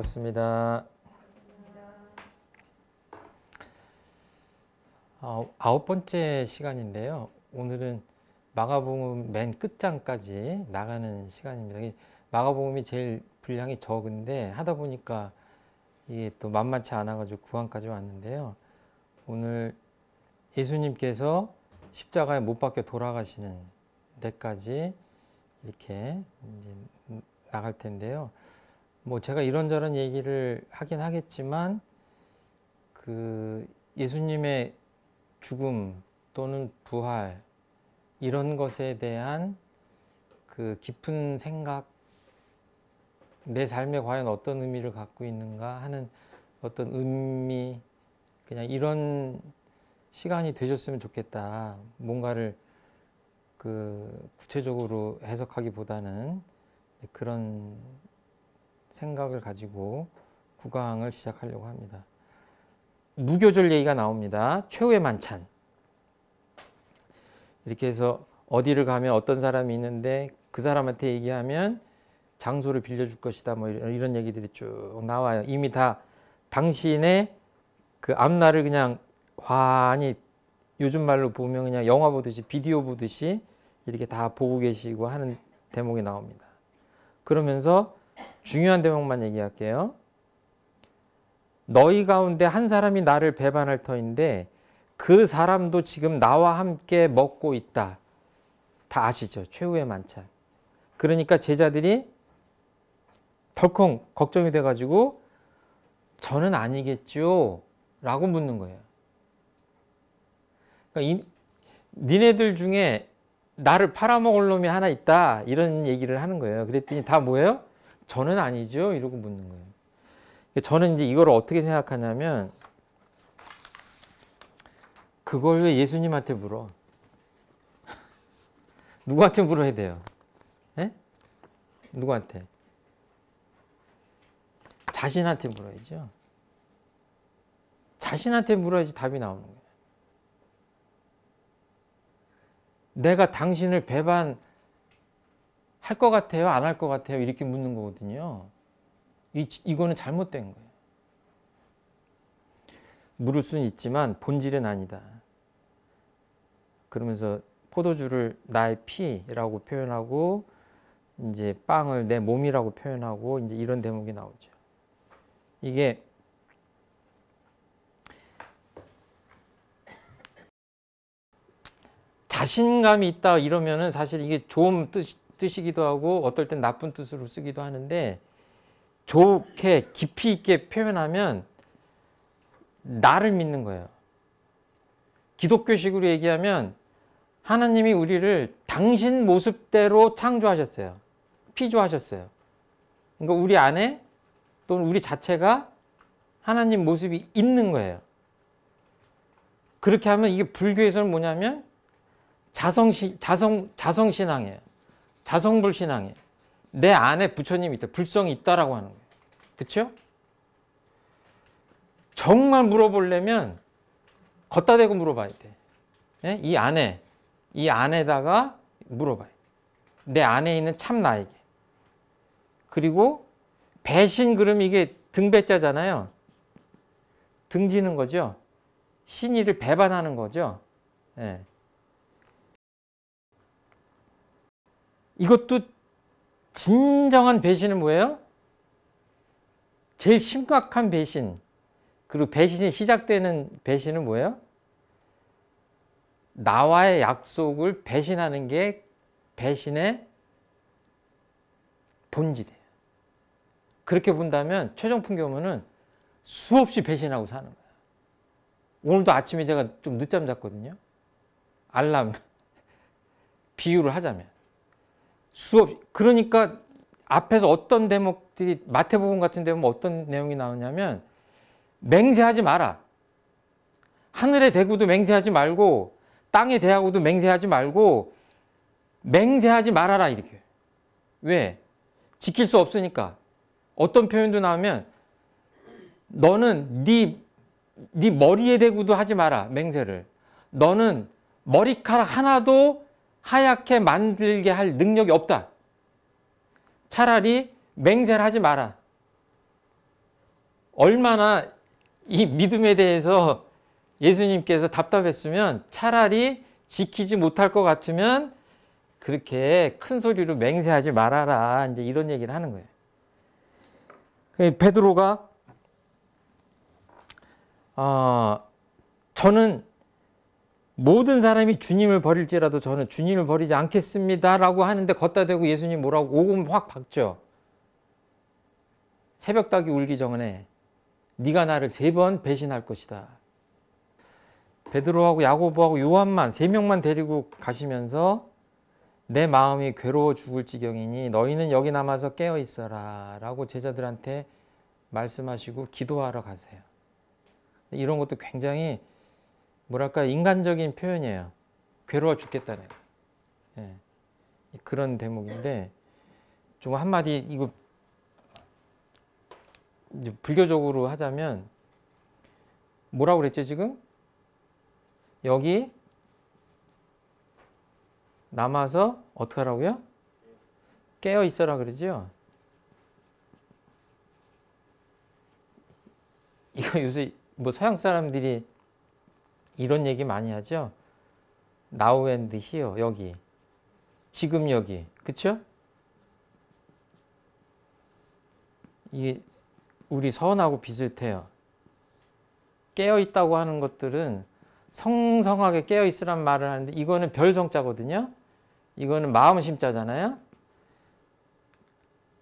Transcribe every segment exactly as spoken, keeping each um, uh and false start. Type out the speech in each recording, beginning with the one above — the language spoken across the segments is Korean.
반갑습니다. 아홉 번째 시간인데요. 오늘은 마가복음 맨 끝장까지 나가는 시간입니다. 마가복음이 제일 분량이 적은데 하다 보니까 이게 또 만만치 않아가지고 구항까지 왔는데요. 오늘 예수님께서 십자가에 못 박혀 돌아가시는 데까지 이렇게 이제 나갈 텐데요. 뭐 제가 이런저런 얘기를 하긴 하겠지만 그 예수님의 죽음 또는 부활 이런 것에 대한 그 깊은 생각, 내 삶에 과연 어떤 의미를 갖고 있는가 하는 어떤 의미, 그냥 이런 시간이 되셨으면 좋겠다. 뭔가를 그 구체적으로 해석하기보다는 그런 생각을 가지고 구강을 시작하려고 합니다. 무교절 얘기가 나옵니다. 최후의 만찬. 이렇게 해서 어디를 가면 어떤 사람이 있는데 그 사람한테 얘기하면 장소를 빌려줄 것이다. 뭐 이런 얘기들이 쭉 나와요. 이미 다 당신의 그 앞날을 그냥 환히, 요즘 말로 보면 그냥 영화 보듯이, 비디오 보듯이 이렇게 다 보고 계시고 하는 대목이 나옵니다. 그러면서 중요한 대목만 얘기할게요. 너희 가운데 한 사람이 나를 배반할 터인데 그 사람도 지금 나와 함께 먹고 있다. 다 아시죠? 최후의 만찬. 그러니까 제자들이 덜컹 걱정이 돼가지고 저는 아니겠죠? 라고 묻는 거예요. 그러니까 이, 니네들 중에 나를 팔아먹을 놈이 하나 있다. 이런 얘기를 하는 거예요. 그랬더니 다 뭐예요? 저는 아니죠. 이러고 묻는 거예요. 저는 이제 이걸 어떻게 생각하냐면, 그걸 왜 예수님한테 물어? 누구한테 물어야 돼요? 예? 누구한테? 자신한테 물어야죠. 자신한테 물어야지 답이 나오는 거예요. 내가 당신을 배반 할 것 같아요? 안 할 것 같아요? 이렇게 묻는 거거든요. 이, 이거는 잘못된 거예요. 물을 수는 있지만 본질은 아니다. 그러면서 포도주를 나의 피라고 표현하고 이제 빵을 내 몸이라고 표현하고 이제 이런 대목이 나오죠. 이게 자신감이 있다 이러면은 사실 이게 좋은 뜻 뜻이기도 하고 어떨 땐 나쁜 뜻으로 쓰기도 하는데, 좋게 깊이 있게 표현하면 나를 믿는 거예요. 기독교식으로 얘기하면 하나님이 우리를 당신 모습대로 창조하셨어요. 피조하셨어요. 그러니까 우리 안에 또는 우리 자체가 하나님 모습이 있는 거예요. 그렇게 하면 이게 불교에서는 뭐냐면 자성시, 자성, 자성신앙이에요. 자성불신앙이에요. 내 안에 부처님이 있다. 불성이 있다라고 하는 거예요. 그렇죠? 정말 물어보려면 걷다 대고 물어봐야 돼. 예? 이 안에, 이 안에다가 물어봐야 돼. 내 안에 있는 참 나에게. 그리고 배신, 그러면 이게 등배자잖아요. 등지는 거죠. 신의를 배반하는 거죠. 예. 이것도 진정한 배신은 뭐예요? 제일 심각한 배신, 그리고 배신이 시작되는 배신은 뭐예요? 나와의 약속을 배신하는 게 배신의 본질이에요. 그렇게 본다면 최종품 교문은 수없이 배신하고 사는 거예요. 오늘도 아침에 제가 좀 늦잠 잤거든요. 알람, 비유를 하자면. 수업, 그러니까 앞에서 어떤 대목들이, 마태복음 같은 데는 어떤 내용이 나오냐면 맹세하지 마라. 하늘에 대고도 맹세하지 말고 땅에 대하고도 맹세하지 말고 맹세하지 말아라 이렇게. 왜? 지킬 수 없으니까. 어떤 표현도 나오면 너는 네, 네 머리에 대고도 하지 마라. 맹세를. 너는 머리카락 하나도 하얗게 만들게 할 능력이 없다. 차라리 맹세를 하지 마라. 얼마나 이 믿음에 대해서 예수님께서 답답했으면 차라리 지키지 못할 것 같으면 그렇게 큰 소리로 맹세하지 말아라. 이제 이런 얘기를 하는 거예요. 베드로가 어, 저는 모든 사람이 주님을 버릴지라도 저는 주님을 버리지 않겠습니다라고 하는데 걷다 대고 예수님 뭐라고 오금 확 박죠. 새벽 닭이 울기 전에 네가 나를 세 번 배신할 것이다. 베드로하고 야고보하고 요한만 세 명만 데리고 가시면서 내 마음이 괴로워 죽을 지경이니 너희는 여기 남아서 깨어 있어라 라고 제자들한테 말씀하시고 기도하러 가세요. 이런 것도 굉장히 뭐랄까 인간적인 표현이에요. 괴로워 죽겠다는 네. 그런 대목인데 좀 한마디 이거 이제 불교적으로 하자면 뭐라고 그랬죠 지금? 여기 남아서 어떻게 하라고요? 깨어 있어라 그러죠? 이거 요새 뭐 서양 사람들이 이런 얘기 많이 하죠? Now and here, 여기. 지금 여기. 그쵸? 이게 우리 서원하고 비슷해요. 깨어 있다고 하는 것들은 성성하게 깨어 있으란 말을 하는데 이거는 별성자거든요. 이거는 마음심자잖아요.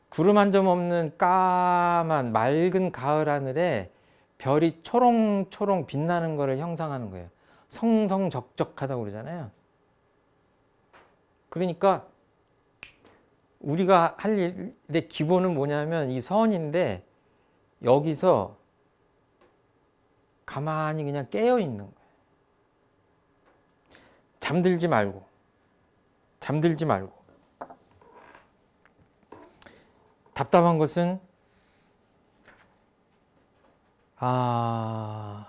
구름 한 점 없는 까만 맑은 가을 하늘에 별이 초롱초롱 빛나는 것을 형상하는 거예요. 성성적적하다고 그러잖아요. 그러니까 우리가 할 일의 기본은 뭐냐면 이 선인데 여기서 가만히 그냥 깨어 있는 거예요. 잠들지 말고, 잠들지 말고. 답답한 것은 아,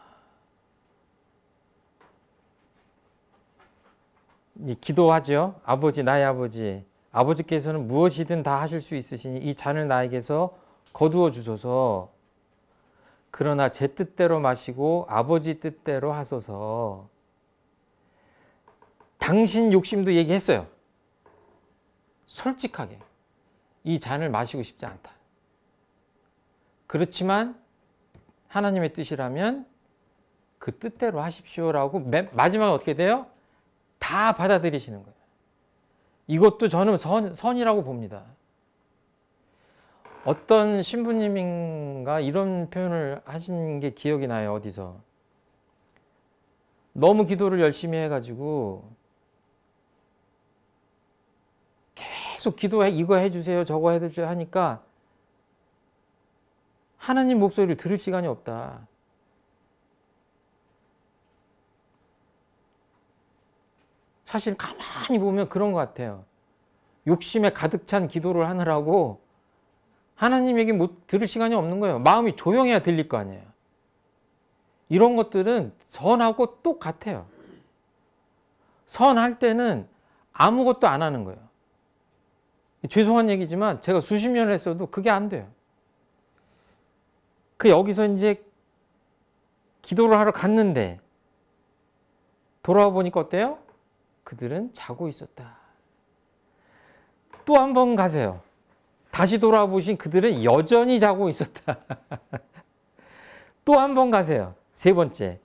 이 기도하죠. 아버지, 나의 아버지, 아버지께서는 무엇이든 다 하실 수 있으시니 이 잔을 나에게서 거두어 주소서. 그러나 제 뜻대로 마시고 아버지 뜻대로 하소서. 당신 욕심도 얘기했어요. 솔직하게 이 잔을 마시고 싶지 않다. 그렇지만 하나님의 뜻이라면 그 뜻대로 하십시오라고 맨 마지막에 어떻게 돼요? 다 받아들이시는 거예요. 이것도 저는 선, 선이라고 봅니다. 어떤 신부님인가 이런 표현을 하신 게 기억이 나요. 어디서. 너무 기도를 열심히 해가지고 계속 기도해 이거 해주세요 저거 해주세요 하니까 하나님 목소리를 들을 시간이 없다. 사실 가만히 보면 그런 것 같아요. 욕심에 가득 찬 기도를 하느라고 하나님 얘기 못 들을 시간이 없는 거예요. 마음이 조용해야 들릴 거 아니에요. 이런 것들은 선하고 똑같아요. 선할 때는 아무것도 안 하는 거예요. 죄송한 얘기지만 제가 수십 년을 했어도 그게 안 돼요. 그 여기서 이제 기도를 하러 갔는데 돌아와 보니까 어때요? 그들은 자고 있었다. 또 한 번 가세요. 다시 돌아와 보신 그들은 여전히 자고 있었다. 또 한 번 가세요. 세 번째.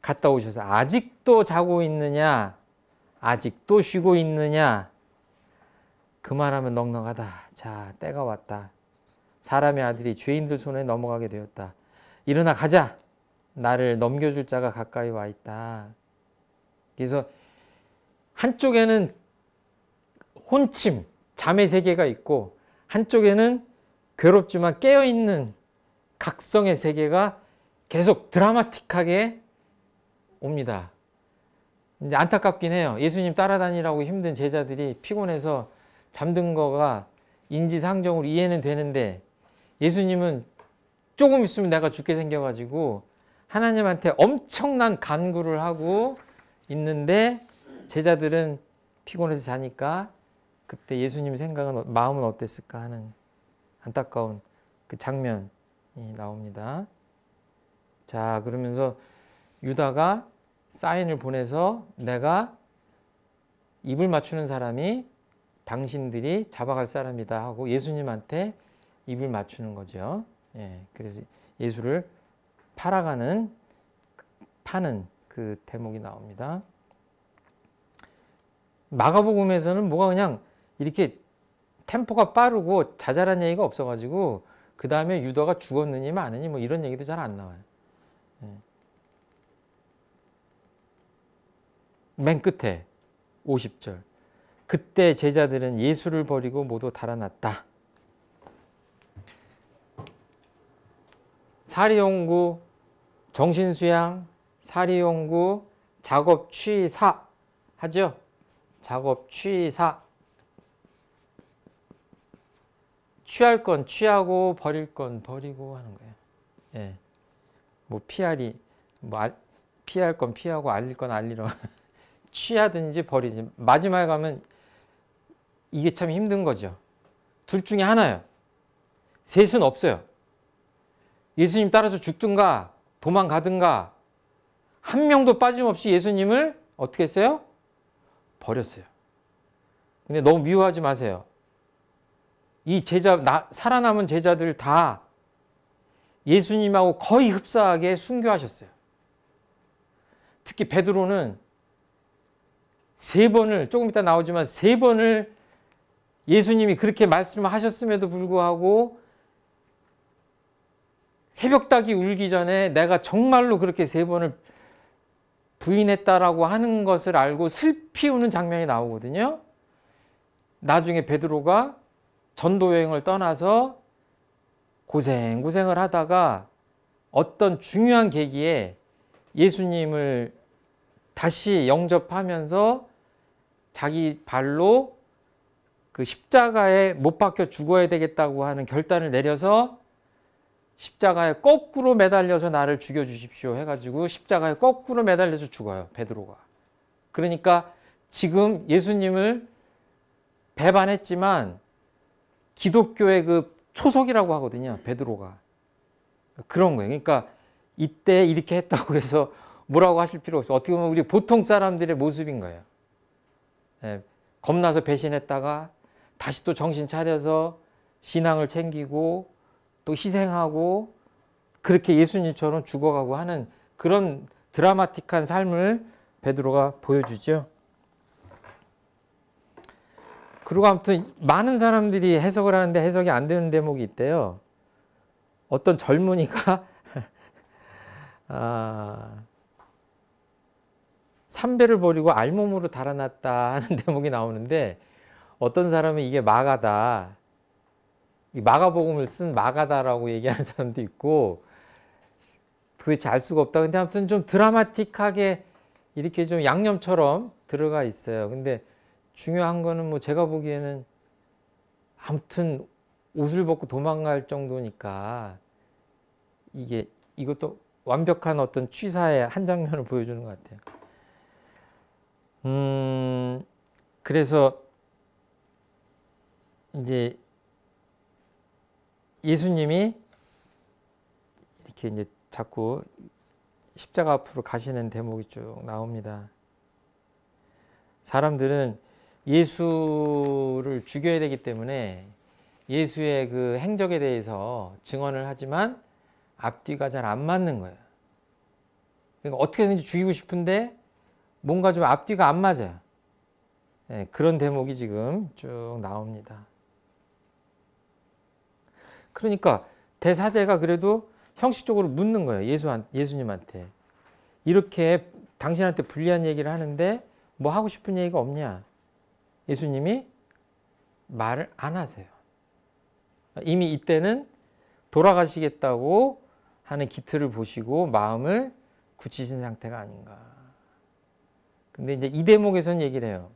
갔다 오셔서 아직도 자고 있느냐? 아직도 쉬고 있느냐? 그만하면 넉넉하다. 자, 때가 왔다. 사람의 아들이 죄인들 손에 넘어가게 되었다. 일어나 가자. 나를 넘겨줄 자가 가까이 와 있다. 그래서 한쪽에는 혼침, 잠의 세계가 있고 한쪽에는 괴롭지만 깨어있는 각성의 세계가 계속 드라마틱하게 옵니다. 이제 안타깝긴 해요. 예수님 따라다니라고 힘든 제자들이 피곤해서 잠든 거가 인지상정으로 이해는 되는데 예수님은 조금 있으면 내가 죽게 생겨가지고 하나님한테 엄청난 간구를 하고 있는데 제자들은 피곤해서 자니까 그때 예수님 생각은 마음은 어땠을까 하는 안타까운 그 장면이 나옵니다. 자, 그러면서 유다가 사인을 보내서 내가 입을 맞추는 사람이 당신들이 잡아갈 사람이다 하고 예수님한테 입을 맞추는 거죠. 예, 그래서 예수를 팔아가는, 파는 그 대목이 나옵니다. 마가복음에서는 뭐가 그냥 이렇게 템포가 빠르고 자잘한 얘기가 없어가지고 그 다음에 유다가 죽었느니 마느니 뭐 이런 얘기도 잘 안 나와요. 예. 맨 끝에 오십 절. 그때 제자들은 예수를 버리고 모두 달아났다. 사리온구, 정신수양, 사리온구, 작업취사 하죠? 작업취사. 취할 건 취하고 버릴 건 버리고 하는 거예요. 예. 뭐 피하리, 뭐 알, 피할 건 피하고 알릴 건 알리러. 취하든지 버리든지. 마지막에 가면 이게 참 힘든 거죠. 둘 중에 하나예요. 셋은 없어요. 예수님 따라서 죽든가 도망가든가 한 명도 빠짐없이 예수님을 어떻게 했어요? 버렸어요. 근데 너무 미워하지 마세요. 이 제자, 나, 살아남은 제자들 다 예수님하고 거의 흡사하게 순교하셨어요. 특히 베드로는 세 번을, 조금 이따 나오지만 세 번을 예수님이 그렇게 말씀하셨음에도 불구하고 새벽닭이 울기 전에 내가 정말로 그렇게 세 번을 부인했다라고 하는 것을 알고 슬피 우는 장면이 나오거든요. 나중에 베드로가 전도 여행을 떠나서 고생고생을 하다가 어떤 중요한 계기에 예수님을 다시 영접하면서 자기 발로 그 십자가에 못 박혀 죽어야 되겠다고 하는 결단을 내려서 십자가에 거꾸로 매달려서 나를 죽여주십시오 해가지고 십자가에 거꾸로 매달려서 죽어요, 베드로가. 그러니까 지금 예수님을 배반했지만 기독교의 그 초석이라고 하거든요, 베드로가. 그런 거예요. 그러니까 이때 이렇게 했다고 해서 뭐라고 하실 필요 없어요. 어떻게 보면 우리 보통 사람들의 모습인 거예요. 예, 겁나서 배신했다가 다시 또 정신 차려서 신앙을 챙기고 또 희생하고 그렇게 예수님처럼 죽어가고 하는 그런 드라마틱한 삶을 베드로가 보여주죠. 그리고 아무튼 많은 사람들이 해석을 하는데 해석이 안 되는 대목이 있대요. 어떤 젊은이가 아... 삼배를 버리고 알몸으로 달아났다 하는 대목이 나오는데 어떤 사람은 이게 마가다, 이 마가복음을 쓴 마가다라고 얘기하는 사람도 있고 도대체 알 수가 없다. 근데 아무튼 좀 드라마틱하게 이렇게 좀 양념처럼 들어가 있어요. 근데 중요한 거는 뭐 제가 보기에는 아무튼 옷을 벗고 도망갈 정도니까 이게 이것도 완벽한 어떤 취사의 한 장면을 보여주는 것 같아요. 음, 그래서 이제 예수님이 이렇게 이제 자꾸 십자가 앞으로 가시는 대목이 쭉 나옵니다. 사람들은 예수를 죽여야 되기 때문에 예수의 그 행적에 대해서 증언을 하지만 앞뒤가 잘 안 맞는 거예요. 그러니까 어떻게든지 죽이고 싶은데 뭔가 좀 앞뒤가 안 맞아요. 네, 그런 대목이 지금 쭉 나옵니다. 그러니까 대사제가 그래도 형식적으로 묻는 거예요. 예수, 예수님한테. 이렇게 당신한테 불리한 얘기를 하는데 뭐 하고 싶은 얘기가 없냐. 예수님이 말을 안 하세요. 이미 이때는 돌아가시겠다고 하는 기틀을 보시고 마음을 굳히신 상태가 아닌가. 근데 이제 이 대목에서는 얘기를 해요.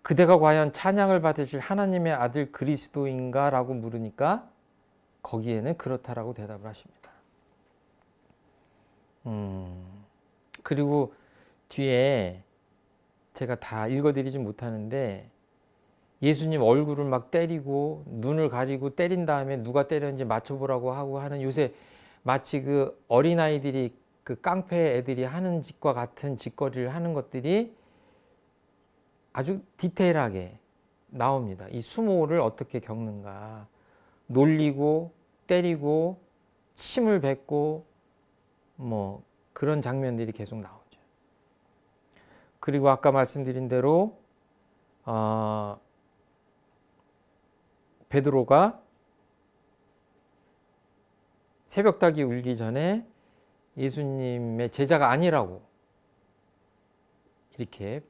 그대가 과연 찬양을 받으실 하나님의 아들 그리스도인가? 라고 물으니까 거기에는 그렇다라고 대답을 하십니다. 음, 그리고 뒤에 제가 다 읽어드리지 못하는데 예수님 얼굴을 막 때리고 눈을 가리고 때린 다음에 누가 때렸는지 맞춰보라고 하고 하는, 요새 마치 그 어린아이들이, 그 깡패 애들이 하는 짓과 같은 짓거리를 하는 것들이 아주 디테일하게 나옵니다. 이 수모를 어떻게 겪는가. 놀리고 때리고 침을 뱉고 뭐 그런 장면들이 계속 나오죠. 그리고 아까 말씀드린 대로 어, 베드로가 새벽닭이 울기 전에 예수님의 제자가 아니라고 이렇게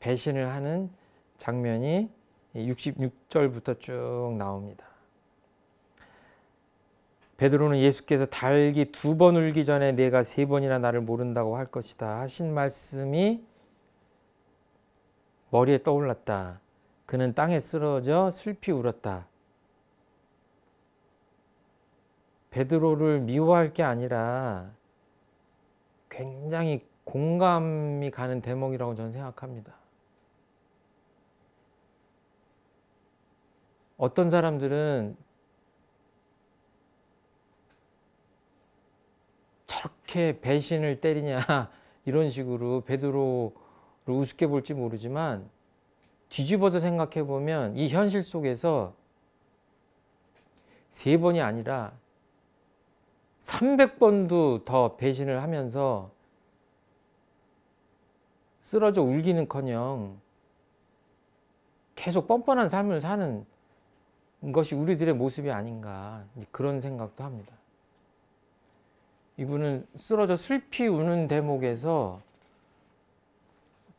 배신을 하는 장면이 육십육 절부터 쭉 나옵니다. 베드로는 예수께서 닭이 두 번 울기 전에 내가 세 번이나 나를 모른다고 할 것이다 하신 말씀이 머리에 떠올랐다. 그는 땅에 쓰러져 슬피 울었다. 베드로를 미워할 게 아니라 굉장히 공감이 가는 대목이라고 저는 생각합니다. 어떤 사람들은 저렇게 배신을 때리냐 이런 식으로 베드로를 우습게 볼지 모르지만, 뒤집어서 생각해보면 이 현실 속에서 세 번이 아니라 삼백 번도 더 배신을 하면서 쓰러져 울기는커녕 계속 뻔뻔한 삶을 사는 것이 우리들의 모습이 아닌가, 그런 생각도 합니다. 이분은 쓰러져 슬피 우는 대목에서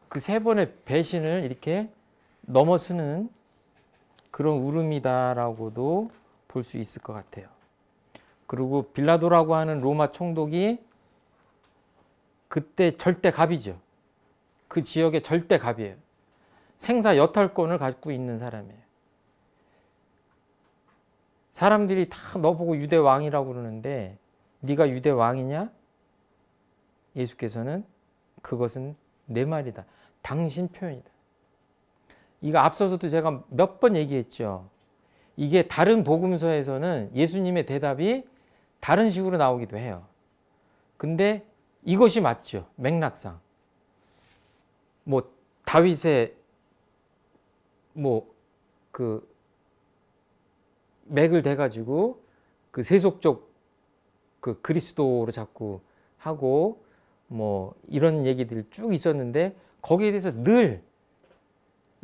그 세 번의 배신을 이렇게 넘어서는 그런 울음이다라고도 볼 수 있을 것 같아요. 그리고 빌라도라고 하는 로마 총독이 그때 절대갑이죠. 그 지역의 절대갑이에요. 생사 여탈권을 갖고 있는 사람이에요. 사람들이 다 너 보고 유대 왕이라고 그러는데 네가 유대 왕이냐? 예수께서는 그것은 내 말이다. 당신 표현이다. 이거 앞서서도 제가 몇 번 얘기했죠. 이게 다른 복음서에서는 예수님의 대답이 다른 식으로 나오기도 해요. 근데 이것이 맞죠. 맥락상. 뭐 다윗의 뭐 그 맥을 대가지고 그 세속적 그 그리스도로 자꾸 하고 뭐 이런 얘기들 쭉 있었는데, 거기에 대해서 늘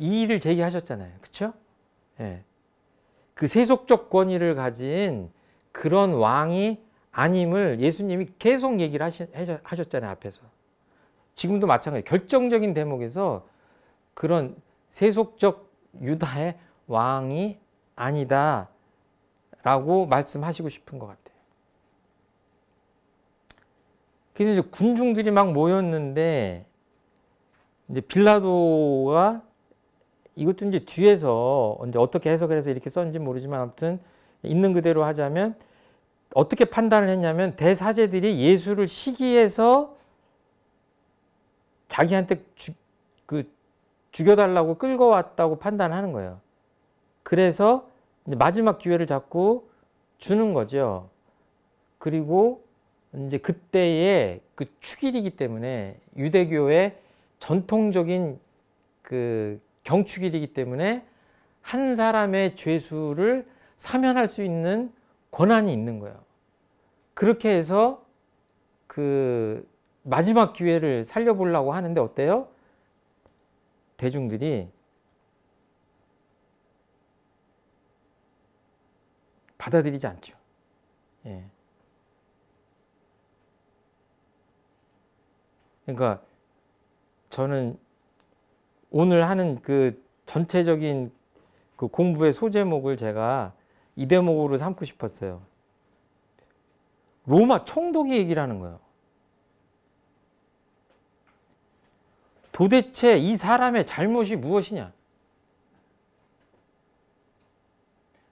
이 일을 제기하셨잖아요. 그렇죠? 예. 그 세속적 권위를 가진 그런 왕이 아님을 예수님이 계속 얘기를 하셨잖아요. 앞에서. 지금도 마찬가지예요. 결정적인 대목에서 그런 세속적 유다의 왕이 아니다라고 말씀하시고 싶은 것 같아요. 그래서 이제 군중들이 막 모였는데, 이제 빌라도가, 이것도 이제 뒤에서 이제 어떻게 해석을 해서 이렇게 썼는지 모르지만, 아무튼 있는 그대로 하자면 어떻게 판단을 했냐면, 대사제들이 예수를 시기해서 자기한테 주, 그 죽여달라고 끌고 왔다고 판단하는 거예요. 그래서 이제 마지막 기회를 자꾸 주는 거죠. 그리고 이제 그때의 그 축일이기 때문에, 유대교의 전통적인 그 경축일이기 때문에 한 사람의 죄수를 사면할 수 있는 권한이 있는 거예요. 그렇게 해서 그 마지막 기회를 살려보려고 하는데, 어때요? 대중들이 받아들이지 않죠. 예. 그러니까 저는 오늘 하는 그 전체적인 그 공부의 소제목을 제가 이 대목으로 삼고 싶었어요. 로마 총독이 얘기를 하는 거예요. 도대체 이 사람의 잘못이 무엇이냐?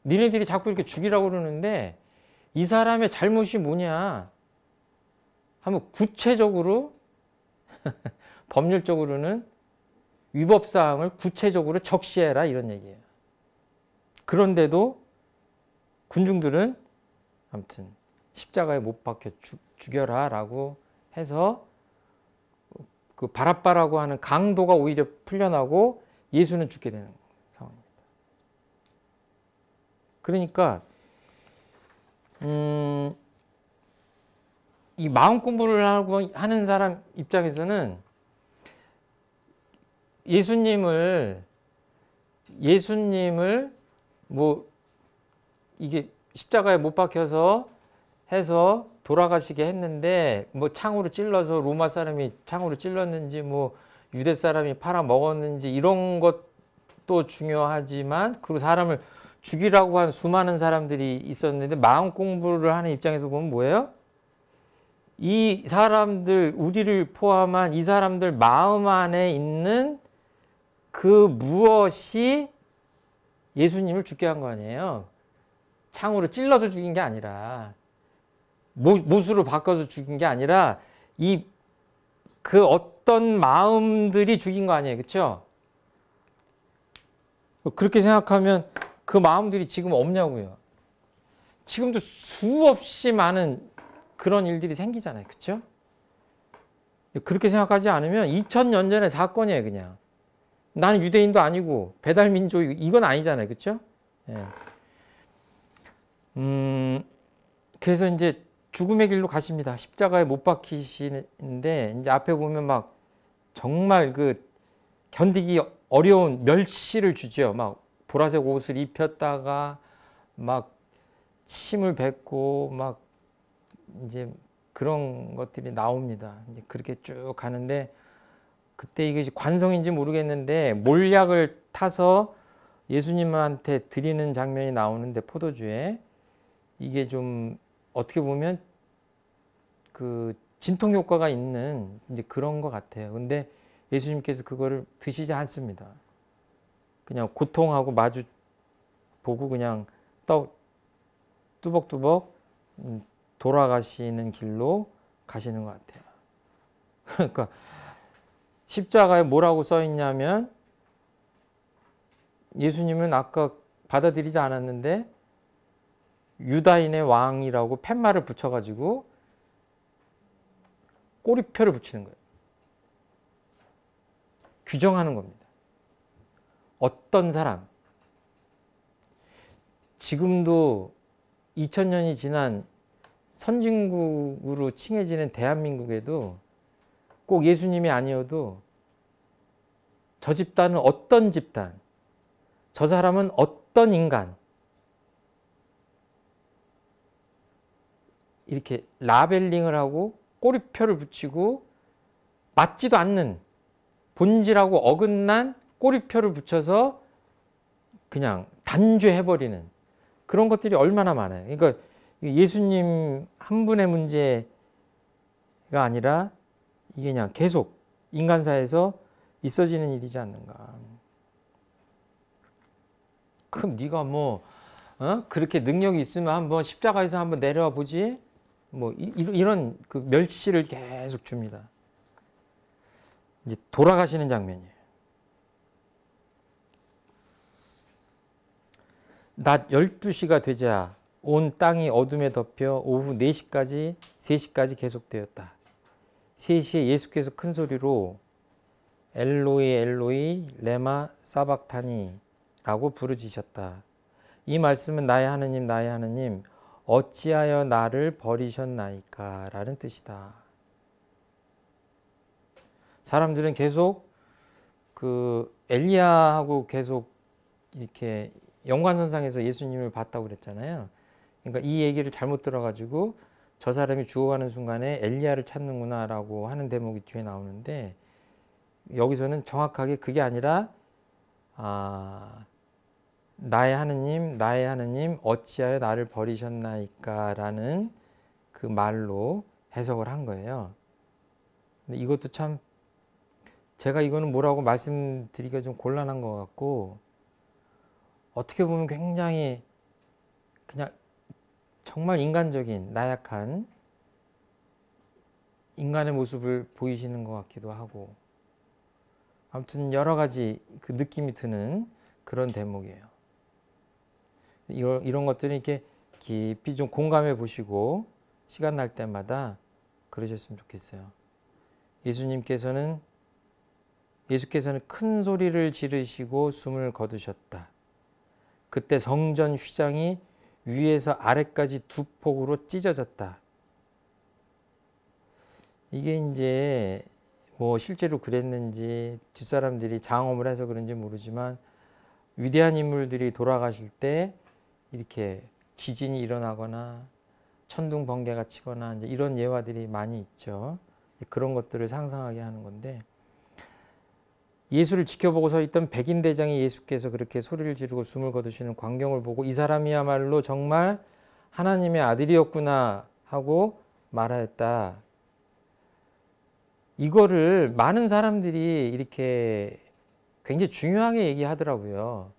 니네들이 자꾸 이렇게 죽이라고 그러는데 이 사람의 잘못이 뭐냐? 하면 구체적으로 법률적으로는 위법사항을 구체적으로 적시해라 이런 얘기예요. 그런데도 군중들은 아무튼 십자가에 못 박혀 죽여라 라고 해서 그 바라빠라고 하는 강도가 오히려 풀려나고 예수는 죽게 되는 상황입니다. 그러니까 음, 이 마음 공부를 하고 하는 사람 입장에서는 예수님을 예수님을 뭐 이게 십자가에 못 박혀서 해서 돌아가시게 했는데 뭐 창으로 찔러서 로마 사람이 창으로 찔렀는지 뭐 유대 사람이 팔아 먹었는지 이런 것도 중요하지만 그리고 사람을 죽이라고 한 수많은 사람들이 있었는데 마음 공부를 하는 입장에서 보면 뭐예요? 이 사람들 우리를 포함한 이 사람들 마음 안에 있는 그 무엇이 예수님을 죽게 한 거 아니에요. 창으로 찔러서 죽인 게 아니라 못으로 바꿔서 죽인 게 아니라 이 그 어떤 마음들이 죽인 거 아니에요. 그렇죠? 그렇게 생각하면 그 마음들이 지금 없냐고요. 지금도 수없이 많은 그런 일들이 생기잖아요. 그렇죠? 그렇게 생각하지 않으면 이천 년 전의 사건이에요. 그냥. 나는 유대인도 아니고 배달민족 이건 아니잖아요. 그렇죠? 예. 음, 그래서 이제 죽음의 길로 가십니다. 십자가에 못 박히시는데 이제 앞에 보면 막 정말 그 견디기 어려운 멸시를 주죠. 막 보라색 옷을 입혔다가 막 침을 뱉고 막 이제 그런 것들이 나옵니다. 이제 그렇게 쭉 가는데 그때 이게 관성인지 모르겠는데 몰약을 타서 예수님한테 드리는 장면이 나오는데 포도주에 이게 좀 어떻게 보면 그 진통 효과가 있는 이제 그런 것 같아요. 근데 예수님께서 그거를 드시지 않습니다. 그냥 고통하고 마주 보고 그냥 떠, 뚜벅뚜벅 돌아가시는 길로 가시는 것 같아요. 그러니까 십자가에 뭐라고 써 있냐면 예수님은 아까 받아들이지 않았는데 유다인의 왕이라고 팻말을 붙여가지고 꼬리표를 붙이는 거예요. 규정하는 겁니다. 어떤 사람, 지금도 이천 년이 지난 선진국으로 칭해지는 대한민국에도 꼭 예수님이 아니어도 저 집단은 어떤 집단, 저 사람은 어떤 인간, 이렇게 라벨링을 하고 꼬리표를 붙이고 맞지도 않는 본질하고 어긋난 꼬리표를 붙여서 그냥 단죄해버리는 그런 것들이 얼마나 많아요. 그러니까 예수님 한 분의 문제가 아니라 이게 그냥 계속 인간사에서 있어지는 일이지 않는가. 그럼 네가 뭐 어? 그렇게 능력이 있으면 한번 십자가에서 한번 내려와 보지? 뭐 이, 이런 그 멸시를 계속 줍니다. 이제 돌아가시는 장면이에요. 낮 열두 시가 되자 온 땅이 어둠에 덮여 오후 네 시까지 세 시까지 계속되었다. 세 시에 예수께서 큰 소리로 엘로이 엘로이 레마 사박타니라고 부르짖으셨다. 이 말씀은 나의 하느님 나의 하느님 어찌하여 나를 버리셨나이까 라는 뜻이다. 사람들은 계속 그 엘리야하고 계속 이렇게 연관선상에서 예수님을 봤다고 그랬잖아요. 그러니까 이 얘기를 잘못 들어가지고 저 사람이 죽어가는 순간에 엘리야를 찾는구나 라고 하는 대목이 뒤에 나오는데 여기서는 정확하게 그게 아니라 아, 나의 하느님 나의 하느님 어찌하여 나를 버리셨나이까 라는 그 말로 해석을 한 거예요. 근데 이것도 참 제가 이거는 뭐라고 말씀드리기가 좀 곤란한 것 같고 어떻게 보면 굉장히 그냥 정말 인간적인 나약한 인간의 모습을 보이시는 것 같기도 하고 아무튼 여러 가지 그 느낌이 드는 그런 대목이에요. 이런, 이런 것들은 이렇게 깊이 좀 공감해 보시고 시간 날 때마다 그러셨으면 좋겠어요. 예수님께서는 예수께서는 큰 소리를 지르시고 숨을 거두셨다. 그때 성전 휘장이 위에서 아래까지 두 폭으로 찢어졌다. 이게 이제 뭐 실제로 그랬는지 뒷사람들이 장엄을 해서 그런지 모르지만 위대한 인물들이 돌아가실 때 이렇게 지진이 일어나거나 천둥 번개가 치거나 이제 이런 예화들이 많이 있죠. 그런 것들을 상상하게 하는 건데 예수를 지켜보고 서 있던 백인 대장이 예수께서 그렇게 소리를 지르고 숨을 거두시는 광경을 보고 이 사람이야말로 정말 하나님의 아들이었구나 하고 말하였다. 이거를 많은 사람들이 이렇게 굉장히 중요하게 얘기하더라고요.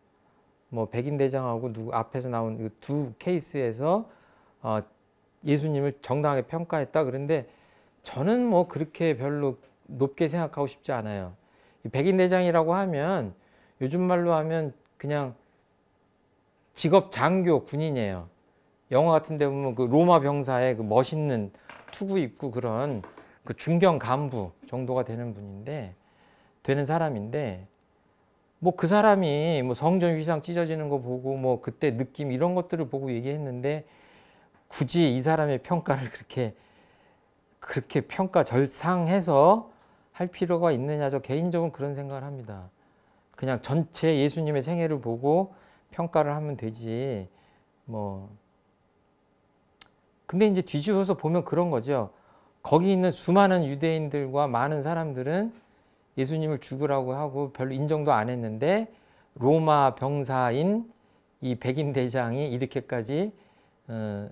뭐 백인 대장하고 누구 앞에서 나온 두 케이스에서 어 예수님을 정당하게 평가했다. 그런데 저는 뭐 그렇게 별로 높게 생각하고 싶지 않아요. 백인 대장이라고 하면 요즘 말로 하면 그냥 직업 장교 군인이에요. 영화 같은 데 보면 그 로마 병사의 그 멋있는 투구 입고 그런 그 중견 간부 정도가 되는 분인데 되는 사람인데 뭐 그 사람이 뭐 성전 휘장 찢어지는 거 보고 뭐 그때 느낌 이런 것들을 보고 얘기했는데 굳이 이 사람의 평가를 그렇게 그렇게 평가 절상해서 할 필요가 있느냐, 저 개인적으로 그런 생각을 합니다. 그냥 전체 예수님의 생애를 보고 평가를 하면 되지. 뭐 근데 이제 뒤집어서 보면 그런 거죠. 거기 있는 수많은 유대인들과 많은 사람들은 예수님을 죽으라고 하고 별로 인정도 안 했는데 로마 병사인 이 백인 대장이 이렇게까지 어,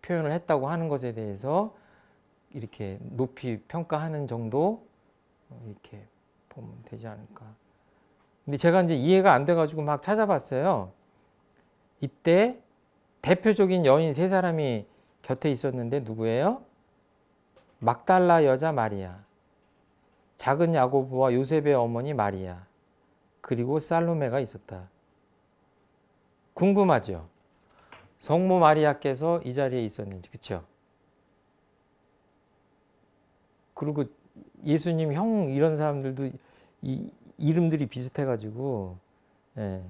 표현을 했다고 하는 것에 대해서 이렇게 높이 평가하는 정도 이렇게 보면 되지 않을까. 근데 제가 이제 이해가 안 돼가지고 막 찾아봤어요. 이때 대표적인 여인 세 사람이 곁에 있었는데 누구예요? 막달라 여자 마리아, 작은 야고보와 요셉의 어머니 마리아, 그리고 살로메가 있었다. 궁금하죠? 성모 마리아께서 이 자리에 있었는지, 그렇죠? 그리고 예수님 형 이런 사람들도 이 이름들이 비슷해가지고 예.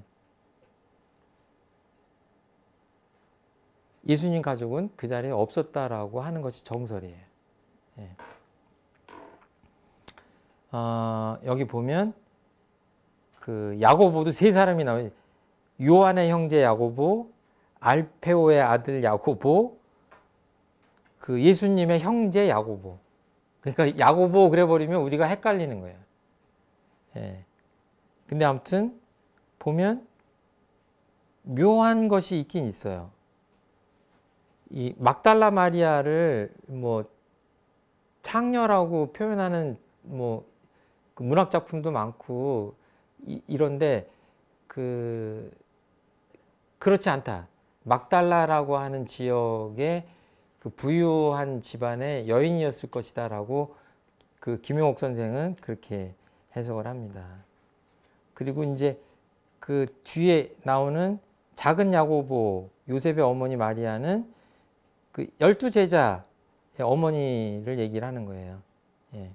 예수님 가족은 그 자리에 없었다라고 하는 것이 정설이에요. 예. 어, 여기 보면 그 야고보도 세 사람이 나와요. 요한의 형제 야고보, 알페오의 아들 야고보, 그 예수님의 형제 야고보. 그러니까 야고보 그래버리면 우리가 헷갈리는 거예요. 예. 근데 아무튼 보면 묘한 것이 있긴 있어요. 이 막달라 마리아를 뭐 창녀라고 표현하는 뭐 그 문학 작품도 많고 이, 이런데 그 그렇지 않다. 막달라라고 하는 지역의 그 부유한 집안의 여인이었을 것이다라고 그 김용옥 선생은 그렇게 해석을 합니다. 그리고 이제 그 뒤에 나오는 작은 야고보, 요셉의 어머니 마리아는 그 열두 제자의 어머니를 얘기를 하는 거예요. 예.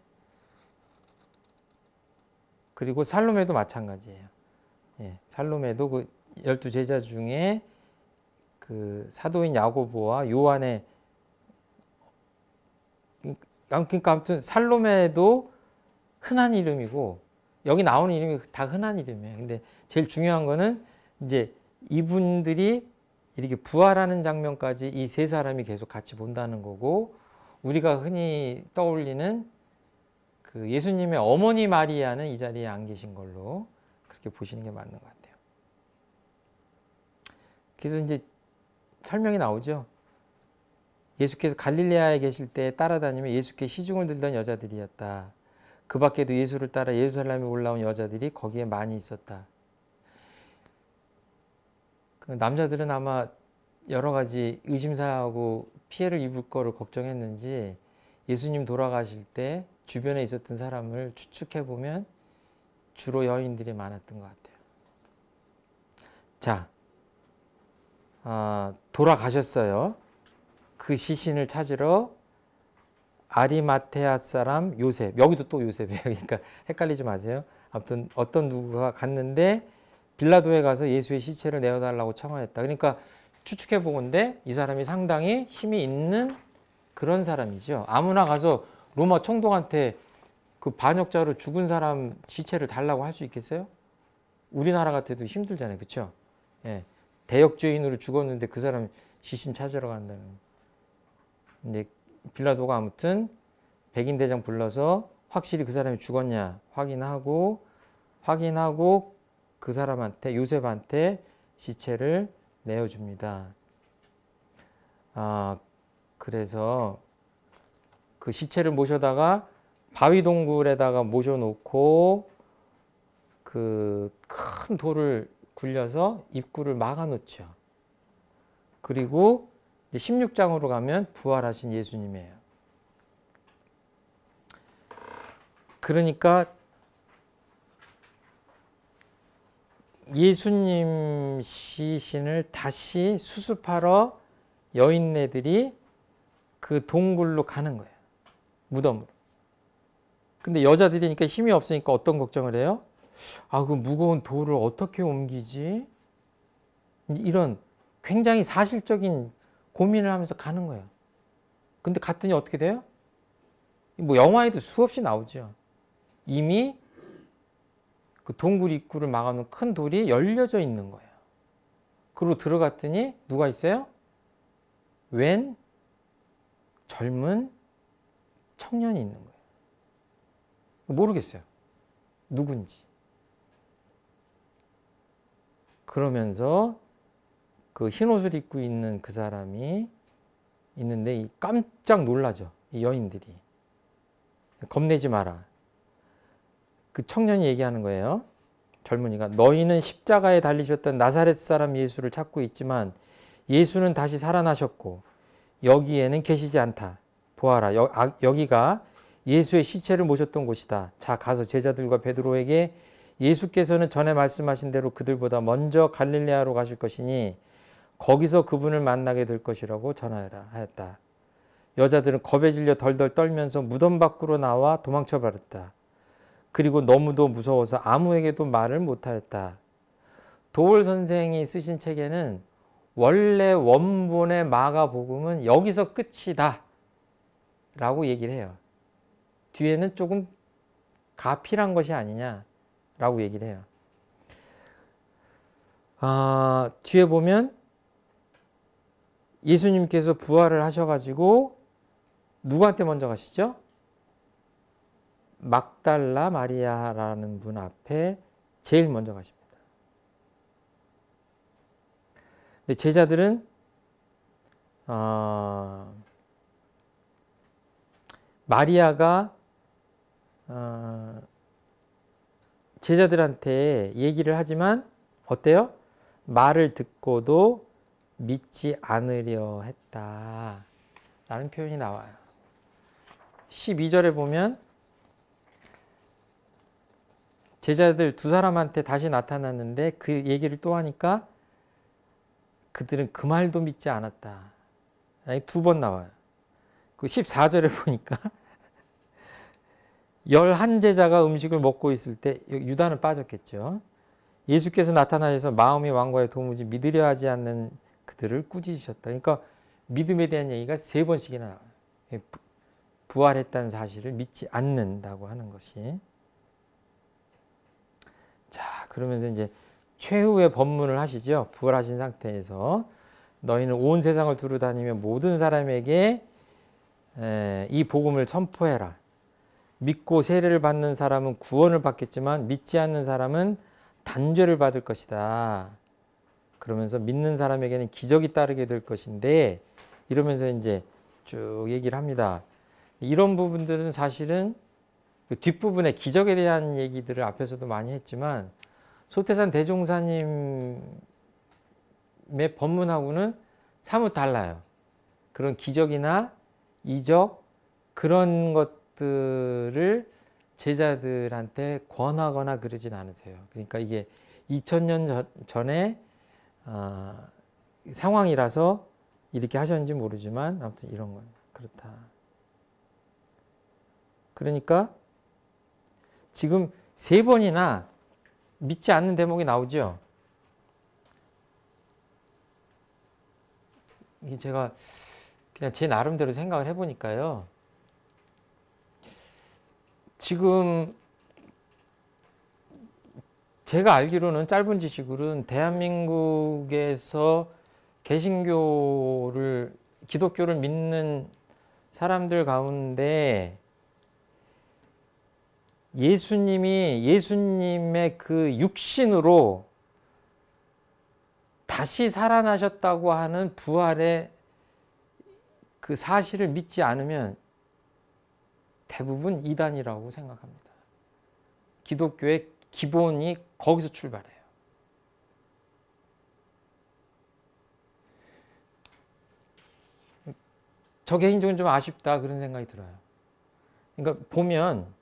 그리고 살로메도 마찬가지예요. 예. 살로메도 그 열두 제자 중에 그 사도인 야고보와 요한의 그러니까 아무튼 살로메도 흔한 이름이고 여기 나오는 이름이 다 흔한 이름이에요. 근데 제일 중요한 거는 이제 이분들이 이렇게 부활하는 장면까지 이 세 사람이 계속 같이 본다는 거고 우리가 흔히 떠올리는 그 예수님의 어머니 마리아는 이 자리에 안 계신 걸로 그렇게 보시는 게 맞는 것 같아요. 그래서 이제 설명이 나오죠. 예수께서 갈릴리아에 계실 때 따라다니며 예수께 시중을 들던 여자들이었다. 그 밖에도 예수를 따라 예루살렘에 올라온 여자들이 거기에 많이 있었다. 그 남자들은 아마 여러 가지 의심사하고 피해를 입을 거를 걱정했는지 예수님 돌아가실 때 주변에 있었던 사람을 추측해보면 주로 여인들이 많았던 것 같아요. 자, 어, 돌아가셨어요. 그 시신을 찾으러 아리마테아 사람 요셉, 여기도 또 요셉이에요. 그러니까 헷갈리지 마세요. 아무튼 어떤 누구가 갔는데 빌라도에 가서 예수의 시체를 내어달라고 청하였다. 그러니까 추측해 보건대 이 사람이 상당히 힘이 있는 그런 사람이죠. 아무나 가서 로마 총독한테 그 반역자로 죽은 사람 시체를 달라고 할 수 있겠어요? 우리나라 같아도 힘들잖아요. 그렇죠? 예. 대역죄인으로 죽었는데 그 사람 시신 찾으러 간다는. 근데 빌라도가 아무튼 백인대장 불러서 확실히 그 사람이 죽었냐 확인하고 확인하고 그 사람한테, 요셉한테 시체를 내어줍니다. 아, 그래서 그 시체를 모셔다가 바위 동굴에다가 모셔놓고 그 큰 돌을 굴려서 입구를 막아놓죠. 그리고 이제 십육 장으로 가면 부활하신 예수님이에요. 그러니까 예수님 시신을 다시 수습하러 여인네들이 그 동굴로 가는 거예요. 무덤으로. 근데 여자들이니까 힘이 없으니까 어떤 걱정을 해요? 아, 그 무거운 돌을 어떻게 옮기지? 이런 굉장히 사실적인 고민을 하면서 가는 거예요. 근데 갔더니 어떻게 돼요? 뭐 영화에도 수없이 나오죠. 이미 그 동굴 입구를 막아놓은 큰 돌이 열려져 있는 거예요. 그리고 들어갔더니 누가 있어요? 웬 젊은 청년이 있는 거예요. 모르겠어요. 누군지. 그러면서 그 흰옷을 입고 있는 그 사람이 있는데 이 깜짝 놀라죠. 이 여인들이. 겁내지 마라. 그 청년이 얘기하는 거예요. 젊은이가. 너희는 십자가에 달리셨던 나사렛 사람 예수를 찾고 있지만 예수는 다시 살아나셨고 여기에는 계시지 않다. 보아라. 여, 아, 여기가 예수의 시체를 모셨던 곳이다. 자, 가서 제자들과 베드로에게 예수께서는 전에 말씀하신 대로 그들보다 먼저 갈릴레아로 가실 것이니 거기서 그분을 만나게 될 것이라고 전하여라 하였다. 여자들은 겁에 질려 덜덜 떨면서 무덤 밖으로 나와 도망쳐 버렸다. 그리고 너무도 무서워서 아무에게도 말을 못하였다. 도올 선생이 쓰신 책에는 원래 원본의 마가복음은 여기서 끝이다 라고 얘기를 해요. 뒤에는 조금 가필한 것이 아니냐라고 얘기를 해요. 아, 뒤에 보면 예수님께서 부활을 하셔가지고 누구한테 먼저 가시죠? 막달라 마리아라는 분 앞에 제일 먼저 가십니다. 근데 제자들은 어, 마리아가 어, 제자들한테 얘기를 하지만 어때요? 말을 듣고도 믿지 않으려 했다라는 표현이 나와요. 십이 절에 보면 제자들 두 사람한테 다시 나타났는데 그 얘기를 또 하니까 그들은 그 말도 믿지 않았다. 두 번 나와요. 그 십사 절에 보니까 열한 제자가 음식을 먹고 있을 때 유다는 빠졌겠죠. 예수께서 나타나셔서 마음이 완고하여 도무지 믿으려 하지 않는 그들을 꾸짖으셨다. 그러니까 믿음에 대한 얘기가 세 번씩이나 나와요. 부활했다는 사실을 믿지 않는다고 하는 것이. 자, 그러면서 이제 최후의 법문을 하시죠. 부활하신 상태에서 너희는 온 세상을 두루 다니며 모든 사람에게 이 복음을 선포해라. 믿고 세례를 받는 사람은 구원을 받겠지만 믿지 않는 사람은 단죄를 받을 것이다. 그러면서 믿는 사람에게는 기적이 따르게 될 것인데 이러면서 이제 쭉 얘기를 합니다. 이런 부분들은 사실은 그 뒷부분에 기적에 대한 얘기들을 앞에서도 많이 했지만 소태산 대종사님의 법문하고는 사뭇 달라요. 그런 기적이나 이적 그런 것들을 제자들한테 권하거나 그러진 않으세요. 그러니까 이게 이천 년 전에 어, 상황이라서 이렇게 하셨는지 모르지만 아무튼 이런 건 그렇다. 그러니까 지금 세 번이나 믿지 않는 대목이 나오죠. 이게 제가 그냥 제 나름대로 생각을 해보니까요. 지금 제가 알기로는 짧은 지식으로는 대한민국에서 개신교를, 기독교를 믿는 사람들 가운데 예수님이 예수님의 그 육신으로 다시 살아나셨다고 하는 부활의 그 사실을 믿지 않으면 대부분 이단이라고 생각합니다. 기독교의 기본이 거기서 출발해요. 저 개인적으로 좀 아쉽다 그런 생각이 들어요. 그러니까 보면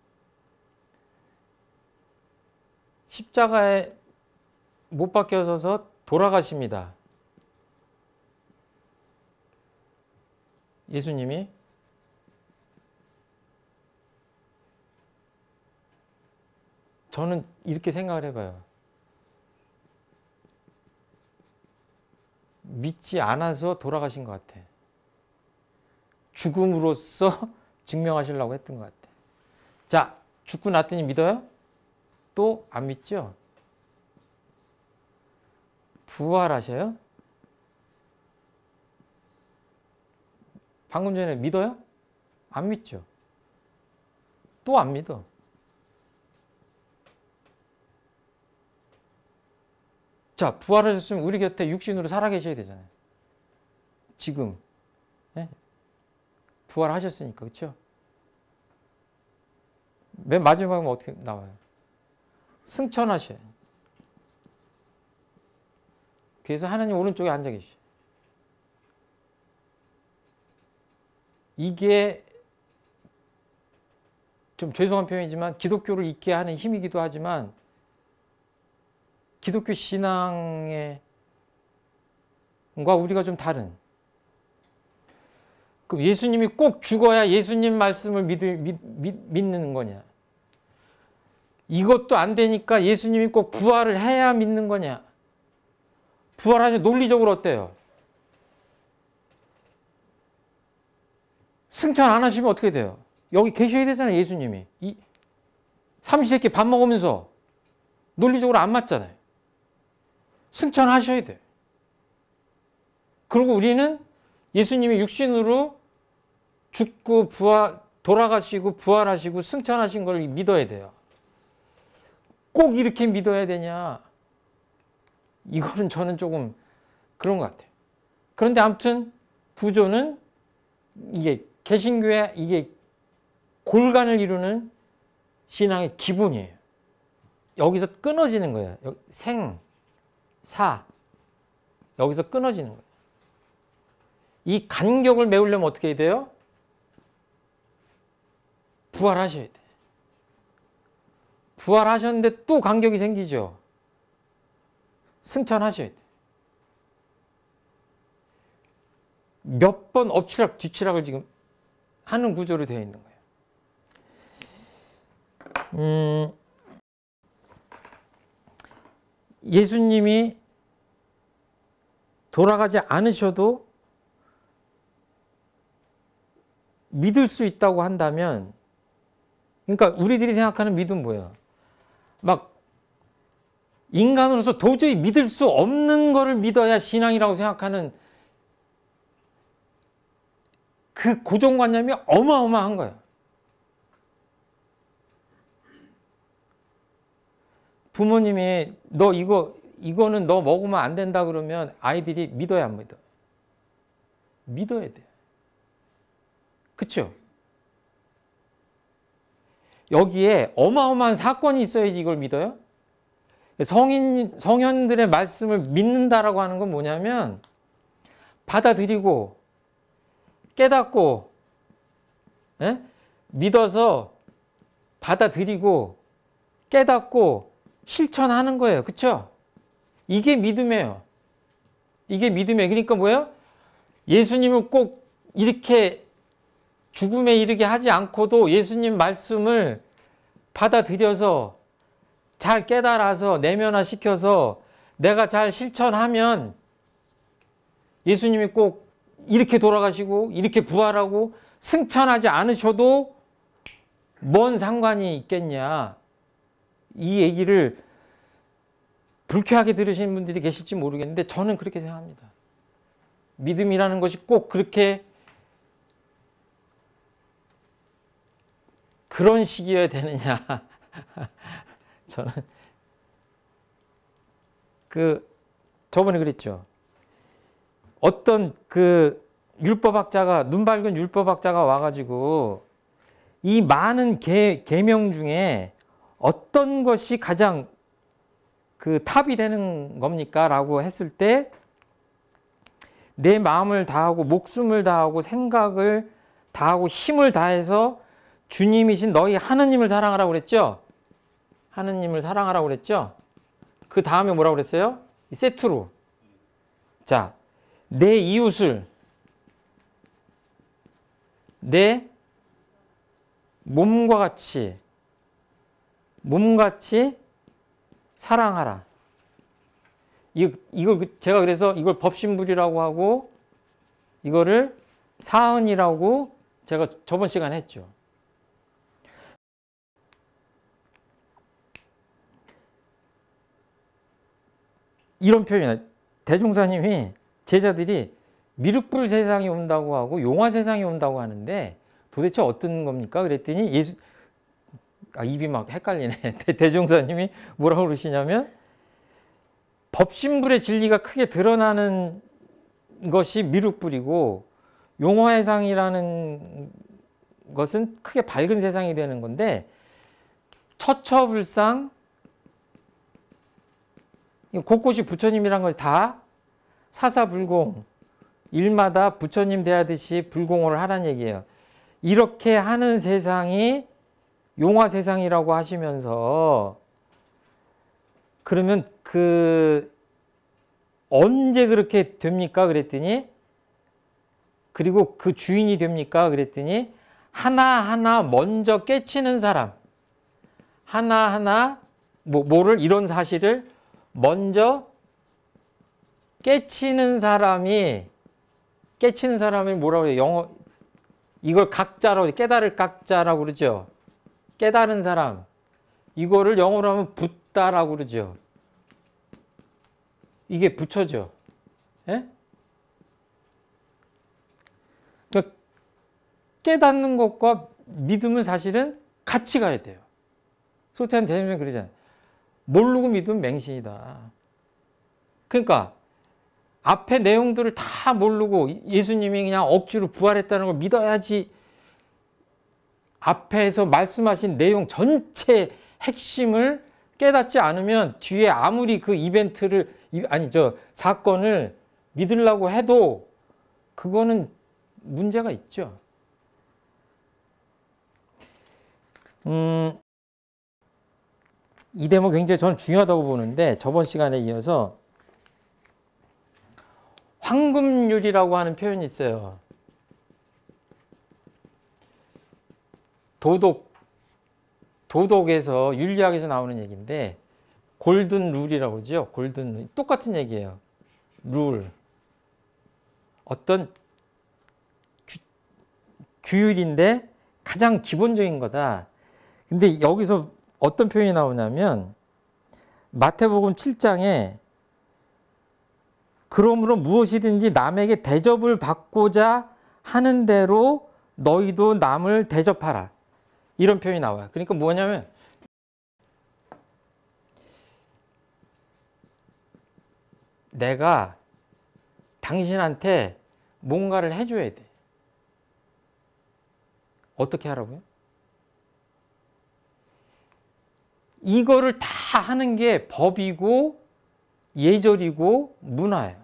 십자가에 못 박혀서서 돌아가십니다. 예수님이 저는 이렇게 생각을 해봐요. 믿지 않아서 돌아가신 것 같아. 죽음으로써 증명하시려고 했던 것 같아. 자, 죽고 났더니 믿어요? 또 안 믿죠? 부활하셔요? 방금 전에 믿어요? 안 믿죠? 또 안 믿어. 자, 부활하셨으면 우리 곁에 육신으로 살아계셔야 되잖아요. 지금. 네? 부활하셨으니까, 그렇죠? 맨 마지막에 어떻게 나와요? 승천하셔요. 그래서 하나님 오른쪽에 앉아 계셔요. 이게 좀 죄송한 표현이지만 기독교를 잊게 하는 힘이기도 하지만 기독교 신앙과 우리가 좀 다른. 그럼 예수님이 꼭 죽어야 예수님 말씀을 믿을, 믿, 믿, 믿는 거냐? 이것도 안 되니까 예수님이 꼭 부활을 해야 믿는 거냐? 부활하니 논리적으로 어때요? 승천 안 하시면 어떻게 돼요? 여기 계셔야 되잖아요, 예수님이. 이 삼시세끼 밥 먹으면서 논리적으로 안 맞잖아요. 승천하셔야 돼요. 그리고 우리는 예수님이 육신으로 죽고 부활, 돌아가시고 부활하시고 승천하신 걸 믿어야 돼요. 꼭 이렇게 믿어야 되냐? 이거는 저는 조금 그런 것 같아요. 그런데 아무튼 구조는 이게 개신교의 이게 골간을 이루는 신앙의 기본이에요. 여기서 끊어지는 거예요. 생, 사, 여기서 끊어지는 거예요. 이 간격을 메우려면 어떻게 해야 돼요? 부활하셔야 돼요. 부활하셨는데 또 간격이 생기죠. 승천하셔야 돼요. 몇 번 엎치락 뒤치락을 지금 하는 구조로 되어 있는 거예요. 음, 예수님이 돌아가지 않으셔도 믿을 수 있다고 한다면, 그러니까 우리들이 생각하는 믿음 뭐예요? 막 인간으로서 도저히 믿을 수 없는 거를 믿어야 신앙이라고 생각하는 그 고정관념이 어마어마한 거예요. 부모님이 너 이거, 이거는 너 먹으면 안 된다 그러면 아이들이 믿어야 안 믿어? 믿어야 돼요. 그쵸? 여기에 어마어마한 사건이 있어야지 이걸 믿어요? 성인, 성현들의 말씀을 믿는다라고 하는 건 뭐냐면 받아들이고 깨닫고 에? 믿어서 받아들이고 깨닫고 실천하는 거예요. 그렇죠? 이게 믿음이에요. 이게 믿음이에요. 그러니까 뭐예요? 예수님을 꼭 이렇게 죽음에 이르게 하지 않고도 예수님 말씀을 받아들여서 잘 깨달아서 내면화시켜서 내가 잘 실천하면 예수님이 꼭 이렇게 돌아가시고 이렇게 부활하고 승천하지 않으셔도 뭔 상관이 있겠냐. 이 얘기를 불쾌하게 들으시는 분들이 계실지 모르겠는데 저는 그렇게 생각합니다. 믿음이라는 것이 꼭 그렇게 그런 식이어야 되느냐. 저는 그 저번에 그랬죠. 어떤 그 율법학자가 눈 밝은 율법학자가 와가지고 이 많은 개, 개명 중에 어떤 것이 가장 그 탑이 되는 겁니까? 라고 했을 때 내 마음을 다하고 목숨을 다하고 생각을 다하고 힘을 다해서 주님이신 너희 하느님을 사랑하라고 그랬죠? 하느님을 사랑하라고 그랬죠? 그 다음에 뭐라고 그랬어요? 세트로. 자, 내 이웃을 내 몸과 같이 몸같이 사랑하라. 이, 이걸 제가 그래서 이걸 법신불이라고 하고 이거를 사은이라고 제가 저번 시간에 했죠. 이런 표현이에요. 대종사님이 제자들이 미륵불 세상이 온다고 하고 용화 세상이 온다고 하는데 도대체 어떤 겁니까? 그랬더니 예수 아, 입이 막 헷갈리네. 대, 대종사님이 뭐라고 그러시냐면 법신불의 진리가 크게 드러나는 것이 미륵불이고 용화해상이라는 것은 크게 밝은 세상이 되는 건데 처처불상 곳곳이 부처님이란 걸 다 사사불공 일마다 부처님 대하듯이 불공을 하라는 얘기예요. 이렇게 하는 세상이 용화 세상이라고 하시면서 그러면 그 언제 그렇게 됩니까? 그랬더니 그리고 그 주인이 됩니까? 그랬더니 하나하나 먼저 깨치는 사람 하나하나 뭐, 뭐를 이런 사실을 먼저 깨치는 사람이 깨치는 사람이 뭐라고 해요? 영어 이걸 각자라고 깨달을 각자라고 그러죠. 깨달은 사람, 이거를 영어로 하면 붙다라고 그러죠. 이게 붙여죠. 예? 그러니까 깨닫는 것과 믿음은 사실은 같이 가야 돼요. 소태한 대님은 그러잖아요. 모르고 믿으면 맹신이다. 그러니까 앞에 내용들을 다 모르고 예수님이 그냥 억지로 부활했다는 걸 믿어야지 앞에서 말씀하신 내용 전체 핵심을 깨닫지 않으면 뒤에 아무리 그 이벤트를 아니 저 사건을 믿으려고 해도 그거는 문제가 있죠. 음, 이 대목 굉장히 저는 중요하다고 보는데 저번 시간에 이어서 황금률이라고 하는 표현이 있어요. 도덕, 도덕에서 윤리학에서 나오는 얘기인데 골든 룰이라고 그러죠. 골든 룰. 똑같은 얘기예요. 룰. 어떤 규, 규율인데 가장 기본적인 거다. 근데 여기서 어떤 표현이 나오냐면 마태복음 칠 장에 그러므로 무엇이든지 남에게 대접을 받고자 하는 대로 너희도 남을 대접하라. 이런 표현이 나와요. 그러니까 뭐냐면 내가 당신한테 뭔가를 해줘야 돼. 어떻게 하라고요? 이거를 다 하는 게 법이고 예절이고 문화예요.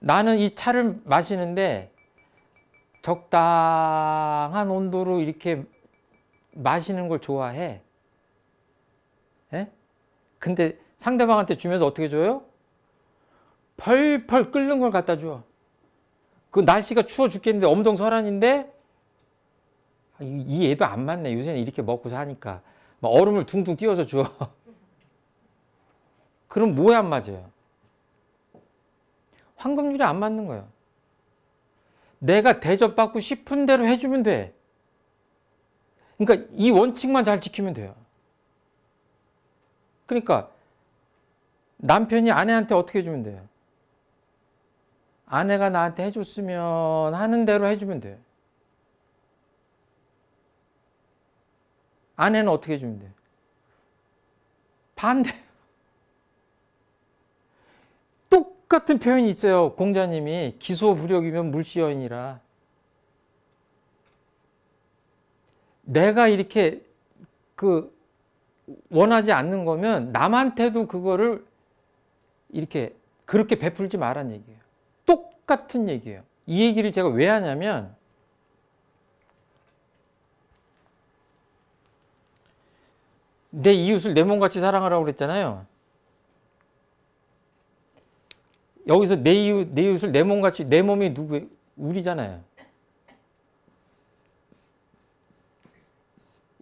나는 이 차를 마시는데 적당한 온도로 이렇게 마시는 걸 좋아해. 예? 근데 상대방한테 주면서 어떻게 줘요? 펄펄 끓는 걸 갖다 줘. 그 날씨가 추워 죽겠는데 엄동설한인데 이 애도 안 맞네. 요새는 이렇게 먹고 사니까. 막 얼음을 둥둥 띄워서 줘. 그럼 뭐에 안 맞아요? 황금률이 안 맞는 거예요. 내가 대접받고 싶은 대로 해주면 돼. 그러니까 이 원칙만 잘 지키면 돼요. 그러니까 남편이 아내한테 어떻게 해주면 돼요? 아내가 나한테 해줬으면 하는 대로 해주면 돼요. 아내는 어떻게 해주면 돼요? 반대. 똑같은 표현이 있어요. 공자님이 기소부력이면 물시여인이라. 내가 이렇게 그 원하지 않는 거면 남한테도 그거를 이렇게 그렇게 베풀지 말란 얘기예요. 똑같은 얘기예요. 이 얘기를 제가 왜 하냐면 내 이웃을 내 몸같이 사랑하라고 그랬잖아요. 여기서 내 이웃, 내 이웃을 내 몸같이, 내 몸이 누구, 우리잖아요.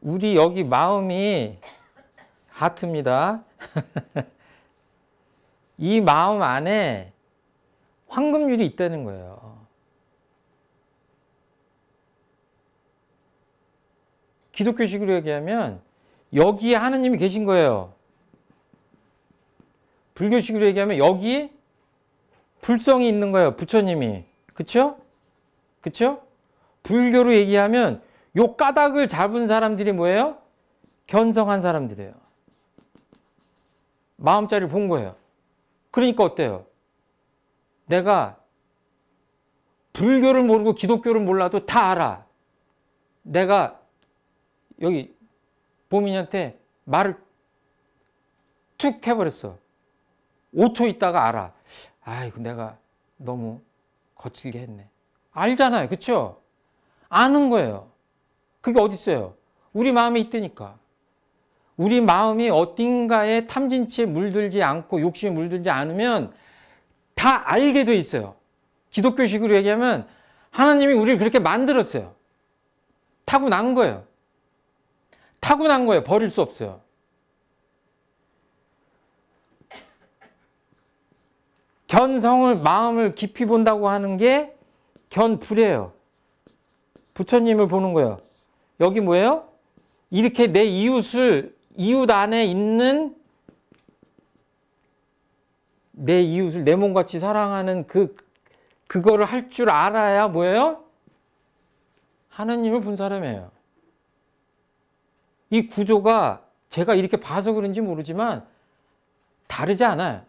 우리 여기 마음이 하트입니다. 이 마음 안에 황금률이 있다는 거예요. 기독교식으로 얘기하면 여기에 하느님이 계신 거예요. 불교식으로 얘기하면 여기에 불성이 있는 거예요. 부처님이. 그쵸? 그쵸? 불교로 얘기하면 요 까닭을 잡은 사람들이 뭐예요? 견성한 사람들이에요. 마음자리를 본 거예요. 그러니까 어때요? 내가 불교를 모르고 기독교를 몰라도 다 알아. 내가 여기 보민이한테 말을 툭 해버렸어. 오 초 있다가 알아. 아이고 내가 너무 거칠게 했네. 알잖아요. 그쵸? 아는 거예요. 그게 어디 있어요? 우리 마음에 있다니까. 우리 마음이 어딘가에 탐진치에 물들지 않고 욕심에 물들지 않으면 다 알게 돼 있어요. 기독교식으로 얘기하면 하나님이 우리를 그렇게 만들었어요. 타고난 거예요. 타고난 거예요. 버릴 수 없어요. 견성을, 마음을 깊이 본다고 하는 게 견불이에요. 부처님을 보는 거예요. 여기 뭐예요? 이렇게 내 이웃을, 이웃 안에 있는 내 이웃을 내 몸같이 사랑하는 그, 그거를 할 줄 알아야 뭐예요? 하나님을 본 사람이에요. 이 구조가 제가 이렇게 봐서 그런지 모르지만 다르지 않아요.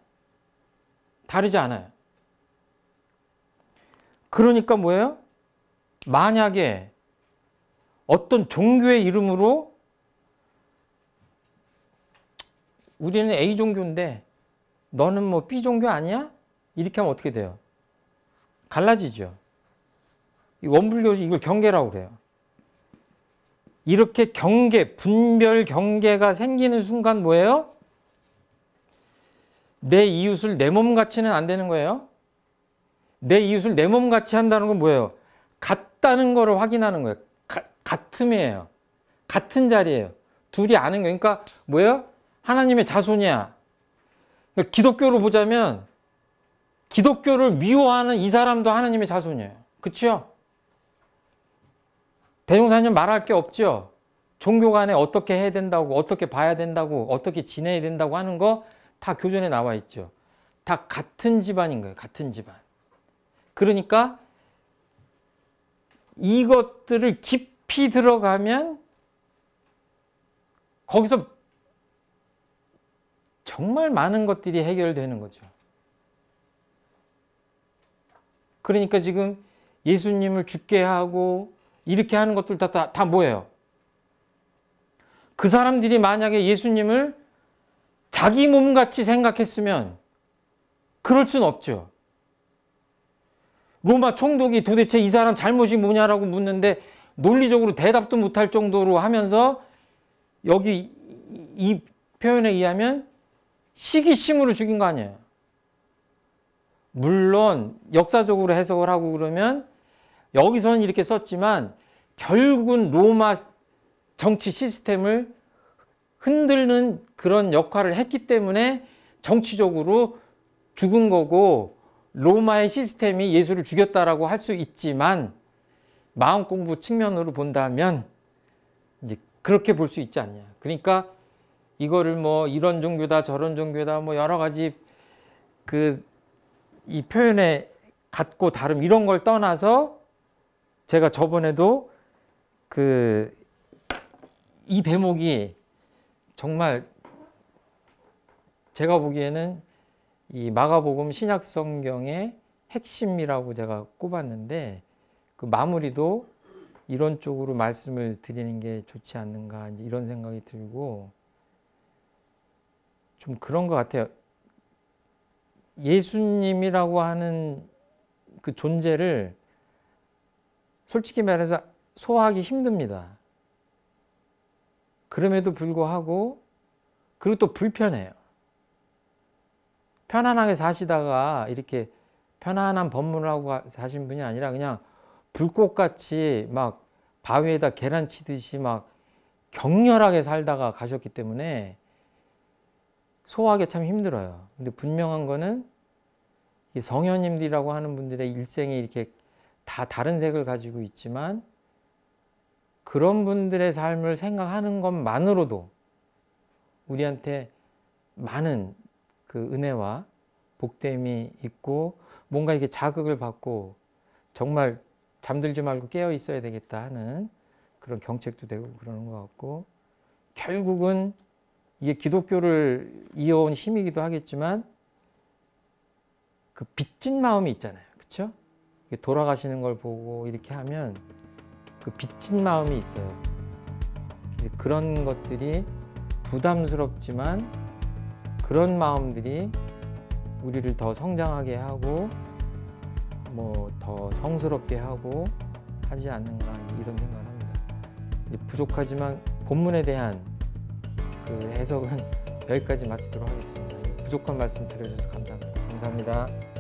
다르지 않아요. 그러니까 뭐예요? 만약에 어떤 종교의 이름으로 우리는 A 종교인데 너는 뭐 B 종교 아니야? 이렇게 하면 어떻게 돼요? 갈라지죠. 이 원불교에서 이걸 경계라고 그래요. 이렇게 경계, 분별 경계가 생기는 순간 뭐예요? 내 이웃을 내 몸같이는 안 되는 거예요. 내 이웃을 내 몸같이 한다는 건 뭐예요? 같다는 거를 확인하는 거예요. 가, 같음이에요. 같은 자리예요. 둘이 아는 거예요. 그러니까 뭐예요? 하나님의 자손이야. 그러니까 기독교로 보자면 기독교를 미워하는 이 사람도 하나님의 자손이에요. 그렇죠? 대종사님 말할 게 없죠? 종교 간에 어떻게 해야 된다고, 어떻게 봐야 된다고, 어떻게 지내야 된다고 하는 거 다 교전에 나와 있죠. 다 같은 집안인 거예요. 같은 집안. 그러니까 이것들을 깊이 들어가면 거기서 정말 많은 것들이 해결되는 거죠. 그러니까 지금 예수님을 죽게 하고 이렇게 하는 것들 다, 다, 다 뭐예요? 그 사람들이 만약에 예수님을 자기 몸같이 생각했으면 그럴 순 없죠. 로마 총독이 도대체 이 사람 잘못이 뭐냐라고 묻는데 논리적으로 대답도 못할 정도로 하면서 여기 이 표현에 의하면 시기심으로 죽인 거 아니에요. 물론 역사적으로 해석을 하고 그러면 여기서는 이렇게 썼지만 결국은 로마 정치 시스템을 흔드는 그런 역할을 했기 때문에 정치적으로 죽은 거고 로마의 시스템이 예수를 죽였다라고 할 수 있지만 마음 공부 측면으로 본다면 이제 그렇게 볼 수 있지 않냐. 그러니까 이거를 뭐 이런 종교다 저런 종교다 뭐 여러 가지 그 이 표현의 같고 다름 이런 걸 떠나서 제가 저번에도 그 이 대목이 정말 제가 보기에는 이 마가복음 신약성경의 핵심이라고 제가 꼽았는데 그 마무리도 이런 쪽으로 말씀을 드리는 게 좋지 않는가 이제 이런 생각이 들고 좀 그런 것 같아요. 예수님이라고 하는 그 존재를 솔직히 말해서 소화하기 힘듭니다. 그럼에도 불구하고 그리고 또 불편해요. 편안하게 사시다가 이렇게 편안한 법문을 하고 사신 분이 아니라 그냥 불꽃같이 막 바위에다 계란 치듯이 막 격렬하게 살다가 가셨기 때문에 소화하기 참 힘들어요. 근데 분명한 거는 성현님들이라고 하는 분들의 일생이 이렇게 다 다른 색을 가지고 있지만 그런 분들의 삶을 생각하는 것만으로도 우리한테 많은 그 은혜와 복됨이 있고 뭔가 이게 자극을 받고 정말 잠들지 말고 깨어 있어야 되겠다 하는 그런 경책도 되고 그러는 것 같고 결국은 이게 기독교를 이어온 힘이기도 하겠지만 그 빚진 마음이 있잖아요. 그렇죠? 돌아가시는 걸 보고 이렇게 하면 그 빚진 마음이 있어요. 그런 것들이 부담스럽지만 그런 마음들이 우리를 더 성장하게 하고 뭐 더 성스럽게 하고 하지 않는가 이런 생각을 합니다. 부족하지만 본문에 대한 그 해석은 여기까지 마치도록 하겠습니다. 부족한 말씀 드려주셔서 감사합니다. 감사합니다.